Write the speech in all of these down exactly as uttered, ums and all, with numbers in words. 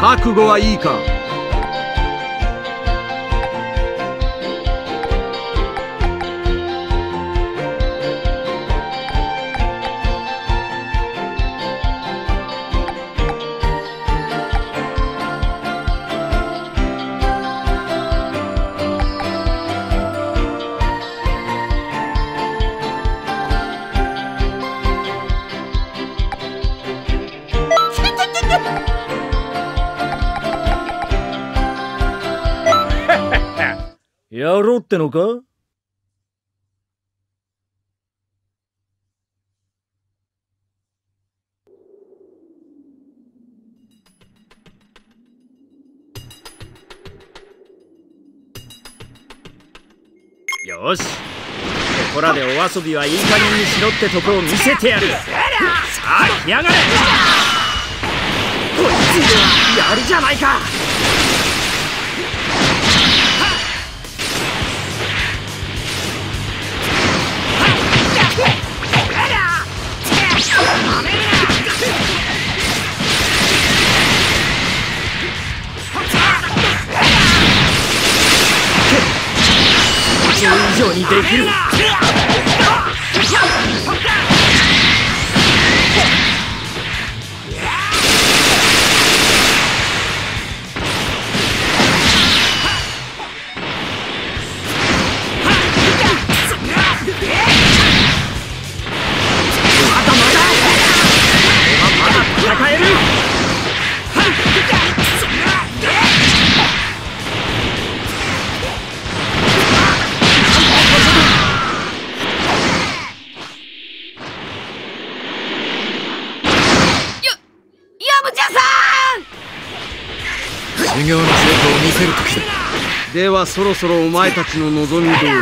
覚悟はいいか？やろうってのか？よし、ここらでお遊びはいい加減にしろってとこを見せてやる。さあ来やがれ。こいつはやるじゃないか。以上にできる。修行の成果を見せるときだ。ではそろそろお前たちの望み通りお遊びが終わ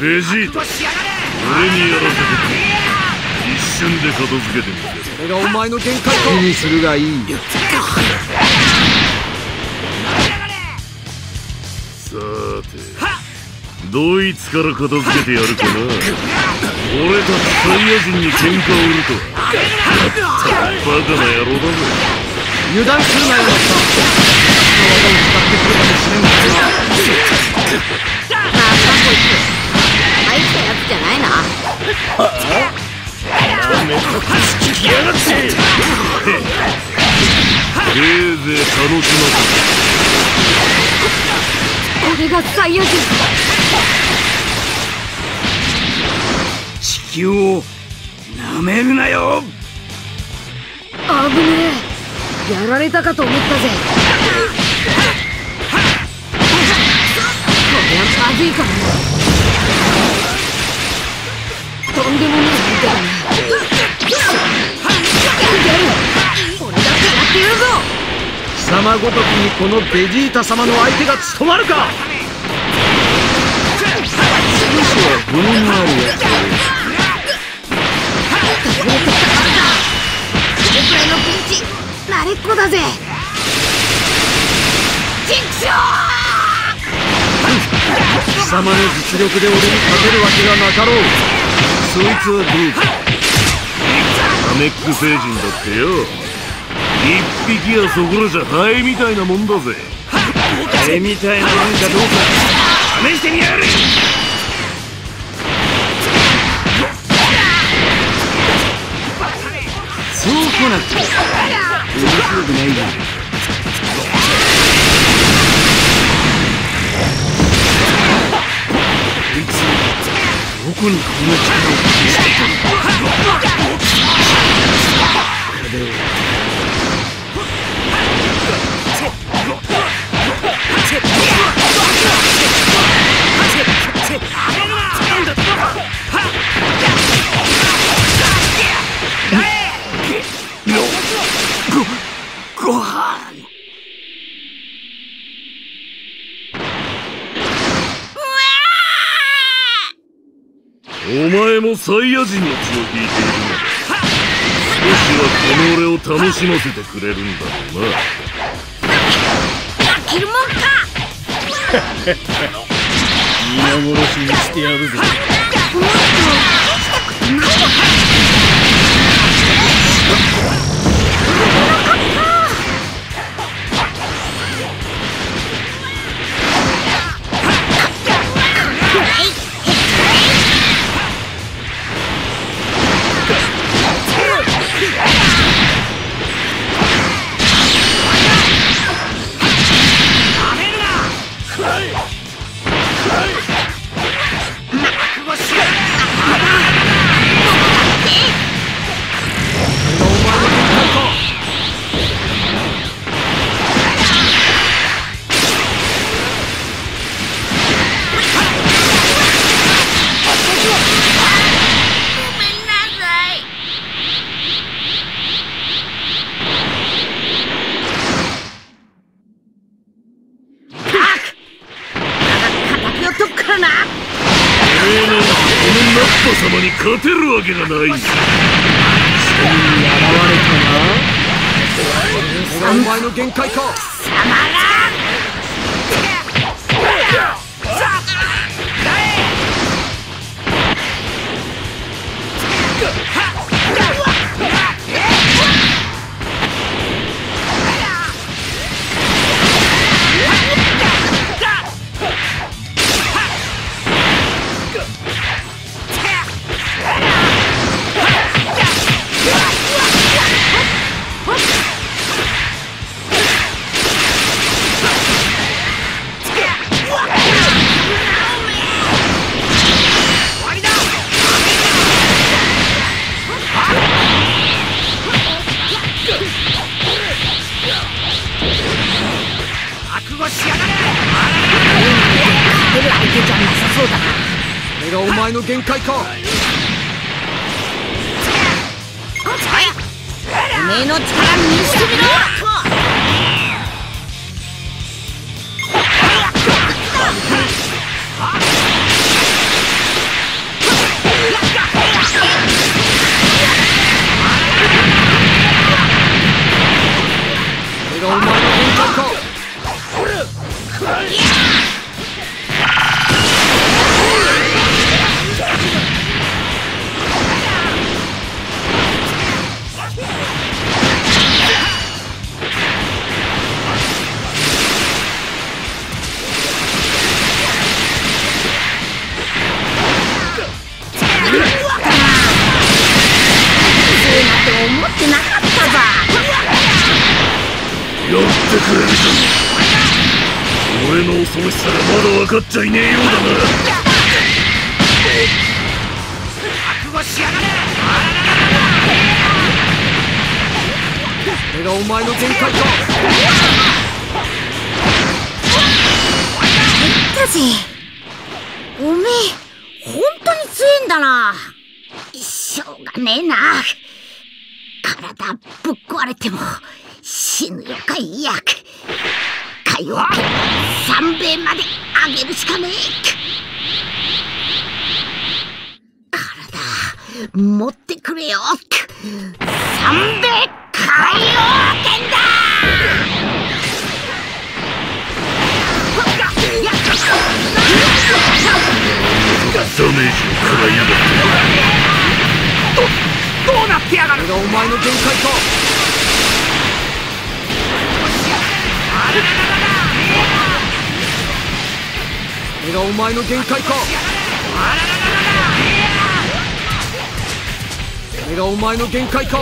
る。ベジータ、俺にやらせてくれ。一瞬で片付けてみせる。それがお前の限界か。気にするがいい。さて、どいつから片付けてやるかな。俺たちサイヤ人に喧嘩を売るとはバカな野郎だぜ。油断するなよ。さあ、人を使ってくるかもしれんがな。ああ、こいつ入ったやつじゃないな。ああ、ダメとかつきやがって。せいぜい楽しませ。これが最悪。地球を舐めるなよ。危ねえ。やられたかと思ったぜ。これはまずいかも。とんでもないみたいな。俺だってやってやるぞ。貴様ごときにこのベジータ様の相手が務まるか。少しは分があるやつだ。これくらいのピンチ慣れっこだぜ。ちくしょう！貴様の実力で俺に勝てるわけがなかろう。そいつはどうか。ナメック星人だってよ、一匹やそこらじゃハエみたいなもんだぜ。ハエみたいなもんかどうか試してみやがれ。そうこなくて面白くないな。どこにこんな力を見せてくる。ごはん。お前もサイヤ人の血を引いているのだ。少しはこの俺を楽しませてくれるんだろうな。泣けるもんか。皆殺しにしてやるぜ。もっと生きたくないのか。様に勝てるわけがない。お前の限界か。貴様が。それがお前の限界か。目の力見せてみろ。それがお前の限界か。やってくれるか。俺の恐ろしさがまだ分かっちゃいねえようだな。覚悟しやがれ。これがお前の限界か。言ったぜ。おめえ本当に強えんだな。しょうがねえな。体ぶっ壊れても死ぬよかいやく。かよ三兵衛まであげるしかねえ。体持ってくれよ三兵衛海王拳だ。ダメージを食らいやがってど、どうなってやがる。これがお前の限界か。これがお前の限界か。これがお前の限界か。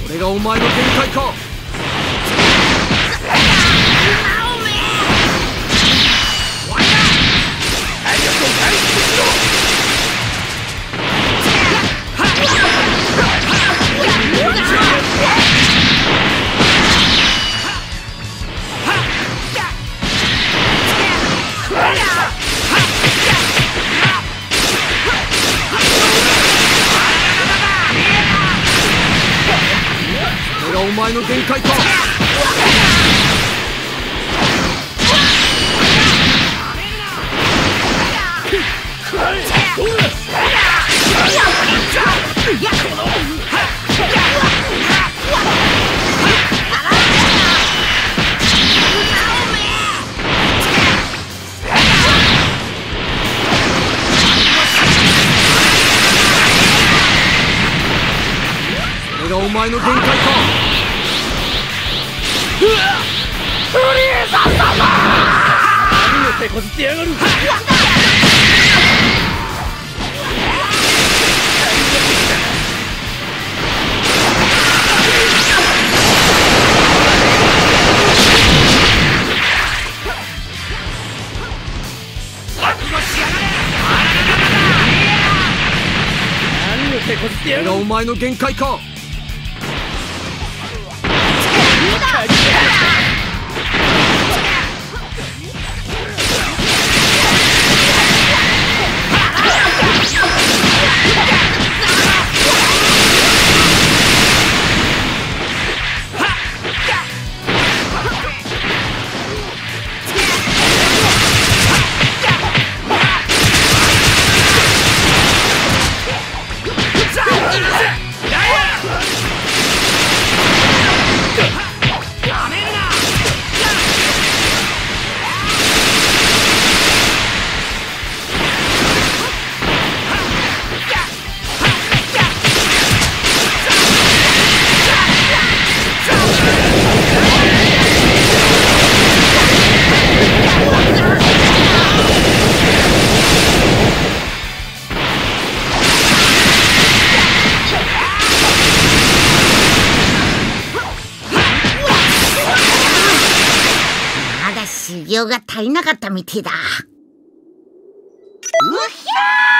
これがお前の限界か。お前の限界か。これがお前の限界か。うわっフリーザ様何を手こずってやがる。何を手こずってやがる。これがお前の限界か。業が足りなかったみてえだ。うひゃー。